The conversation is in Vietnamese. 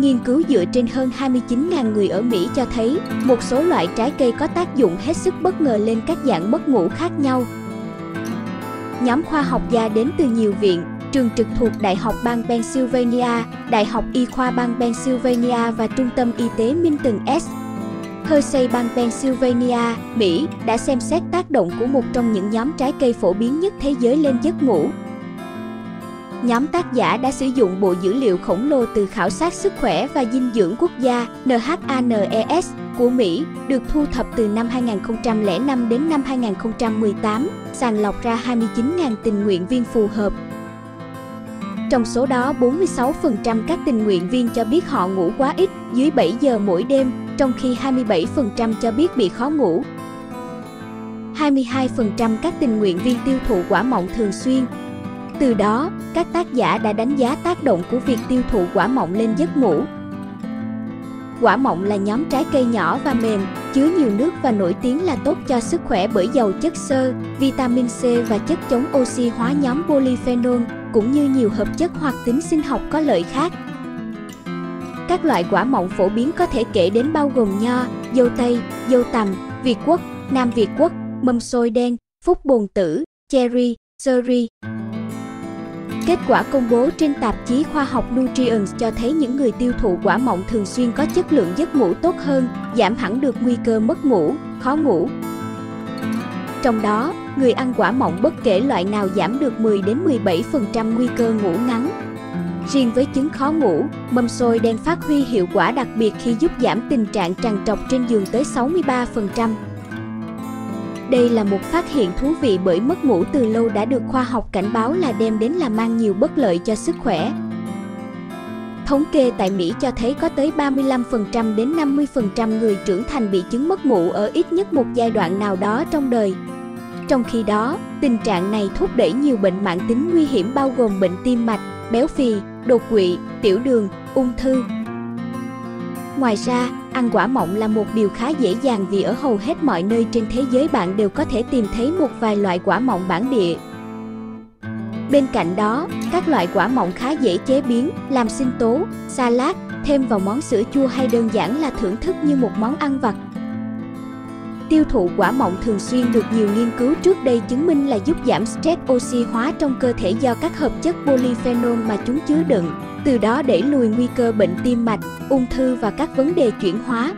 Nghiên cứu dựa trên hơn 29.000 người ở Mỹ cho thấy một số loại trái cây có tác dụng hết sức bất ngờ lên các dạng mất ngủ khác nhau. Nhóm khoa học gia đến từ nhiều viện, trường trực thuộc Đại học bang Pennsylvania, Đại học Y khoa bang Pennsylvania và Trung tâm Y tế Milton S. Hershey bang Pennsylvania, Mỹ đã xem xét tác động của một trong những nhóm trái cây phổ biến nhất thế giới lên giấc ngủ. Nhóm tác giả đã sử dụng bộ dữ liệu khổng lồ từ khảo sát sức khỏe và dinh dưỡng quốc gia NHANES của Mỹ được thu thập từ năm 2005 đến năm 2018, sàng lọc ra 29.000 tình nguyện viên phù hợp. Trong số đó, 46% các tình nguyện viên cho biết họ ngủ quá ít, dưới 7 giờ mỗi đêm, trong khi 27% cho biết bị khó ngủ. 22% các tình nguyện viên tiêu thụ quả mọng thường xuyên. Từ đó, các tác giả đã đánh giá tác động của việc tiêu thụ quả mọng lên giấc ngủ. Quả mọng là nhóm trái cây nhỏ và mềm, chứa nhiều nước và nổi tiếng là tốt cho sức khỏe bởi giàu chất xơ, vitamin C và chất chống oxy hóa nhóm polyphenol, cũng như nhiều hợp chất hoạt tính sinh học có lợi khác. Các loại quả mọng phổ biến có thể kể đến bao gồm nho, dâu tây, dâu tằm, việt quất, nam việt quất, mâm xôi đen, phúc bồn tử, cherry, seri. Kết quả công bố trên tạp chí khoa học Nutrients cho thấy những người tiêu thụ quả mọng thường xuyên có chất lượng giấc ngủ tốt hơn, giảm hẳn được nguy cơ mất ngủ, khó ngủ. Trong đó, người ăn quả mọng bất kể loại nào giảm được 10 đến 17% nguy cơ ngủ ngắn. Riêng với chứng khó ngủ, mâm xôi đen phát huy hiệu quả đặc biệt khi giúp giảm tình trạng trằn trọc trên giường tới 63%. Đây là một phát hiện thú vị bởi mất ngủ từ lâu đã được khoa học cảnh báo là đem đến là mang nhiều bất lợi cho sức khỏe. Thống kê tại Mỹ cho thấy có tới 35% đến 50% người trưởng thành bị chứng mất ngủ ở ít nhất một giai đoạn nào đó trong đời. Trong khi đó, tình trạng này thúc đẩy nhiều bệnh mãn tính nguy hiểm bao gồm bệnh tim mạch, béo phì, đột quỵ, tiểu đường, ung thư. Ngoài ra, ăn quả mọng là một điều khá dễ dàng vì ở hầu hết mọi nơi trên thế giới bạn đều có thể tìm thấy một vài loại quả mọng bản địa. Bên cạnh đó, các loại quả mọng khá dễ chế biến, làm sinh tố, salad, thêm vào món sữa chua hay đơn giản là thưởng thức như một món ăn vặt. Tiêu thụ quả mọng thường xuyên được nhiều nghiên cứu trước đây chứng minh là giúp giảm stress oxy hóa trong cơ thể do các hợp chất polyphenol mà chúng chứa đựng, từ đó đẩy lùi nguy cơ bệnh tim mạch, ung thư và các vấn đề chuyển hóa.